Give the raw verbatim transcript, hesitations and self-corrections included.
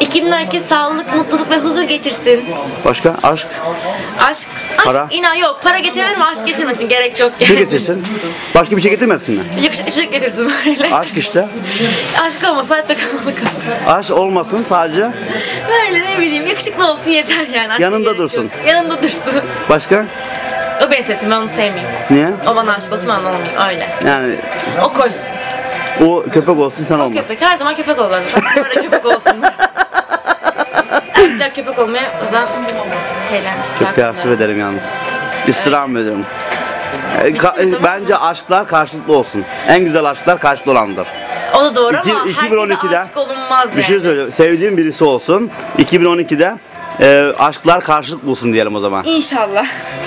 iki bin on herkes sağlık, mutluluk ve huzur getirsin. Başka? Aşk? Aşk. Aşk. Para? İnan yok. Para getiremez mi? Aşk getirmesin. Gerek yok. Ne getirsin? Başka bir şey getirmesin mi? Yakışık getirsin böyle. Aşk işte. Aşk olmasın. Sadece takımlık olsun. Aşk olmasın sadece. Böyle ne bileyim. Yakışıklı olsun yeter yani. Aşk yanında dursun. Yok. Yanında dursun. Başka? O benim sesim. Ben onu sevmeyeyim. Niye? O bana aşık olsun. Ben onu olmayayım. Öyle. Yani. O koşsun. O köpek olsun, sen olma. O köpek, her zaman köpek olacak. Böyle köpek olsun. Erkekler köpek olmaya da şeylermiş. Çok teessüf ederim yalnız. İstirham evet. ediyorum. E, bence aşklar karşılıklı olsun. En güzel aşklar karşılıklı olandır. O da doğru İki, ama herkese aşık olunmaz yani. Bir şey söyleyeyim, sevdiğim birisi olsun. iki bin on iki'de e, aşklar karşılık bulsun diyelim o zaman. İnşallah.